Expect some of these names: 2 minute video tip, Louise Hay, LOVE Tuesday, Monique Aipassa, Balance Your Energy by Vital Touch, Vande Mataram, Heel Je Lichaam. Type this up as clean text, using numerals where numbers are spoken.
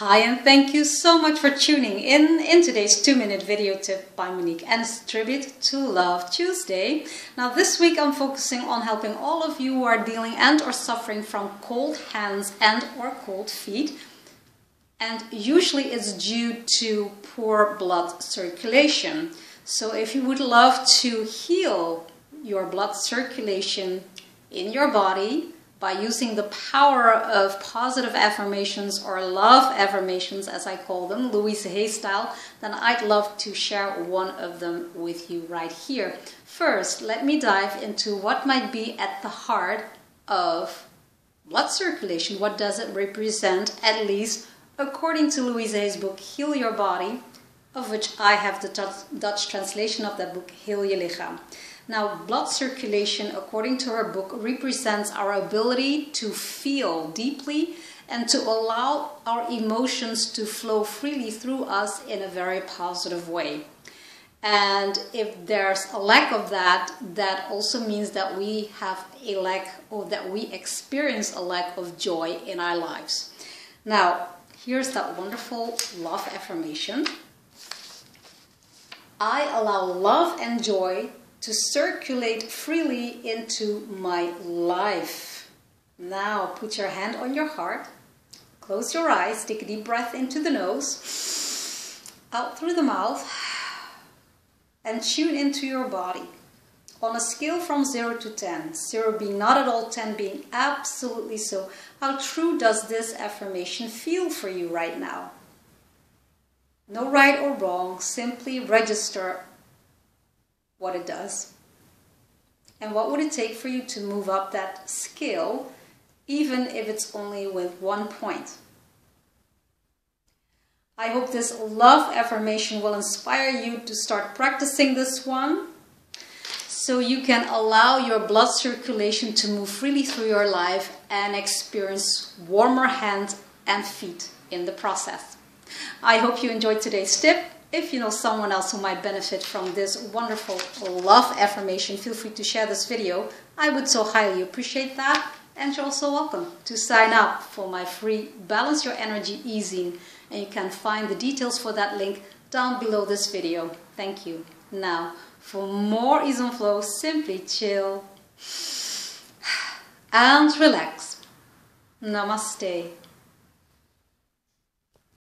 Hi, and thank you so much for tuning in today's 2-minute video tip by Monique, and it's a tribute to Love Tuesday. Now this week I'm focusing on helping all of you who are dealing and or suffering from cold hands and or cold feet. And usually it's due to poor blood circulation. So if you would love to heal your blood circulation in your body, by using the power of positive affirmations or love affirmations, as I call them, Louise Hay style, then I'd love to share one of them with you right here. First, let me dive into what might be at the heart of blood circulation. What does it represent, at least according to Louise Hay's book, Heal Your Body, of which I have the Dutch translation of that book, Heel Je Lichaam. Now, blood circulation, according to her book, represents our ability to feel deeply and to allow our emotions to flow freely through us in a very positive way. And if there's a lack of that, that also means that we have a lack, or that we experience a lack of joy in our lives. Now, here's that wonderful love affirmation. I allow love and joy to circulate freely into my life. Now put your hand on your heart, close your eyes, take a deep breath into the nose, out through the mouth, and tune into your body. On a scale from 0 to 10, 0 being not at all, 10 being absolutely so, how true does this affirmation feel for you right now? No right or wrong, simply register what it does. And what would it take for you to move up that scale, even if it's only with 1 point? I hope this love affirmation will inspire you to start practicing this one, so you can allow your blood circulation to move freely through your life and experience warmer hands and feet in the process. I hope you enjoyed today's tip. If you know someone else who might benefit from this wonderful love affirmation, feel free to share this video. I would so highly appreciate that. And you're also welcome to sign up for my free Balance Your Energy e-zine. And you can find the details for that link down below this video. Thank you. Now, for more ease and flow, simply chill and relax. Namaste.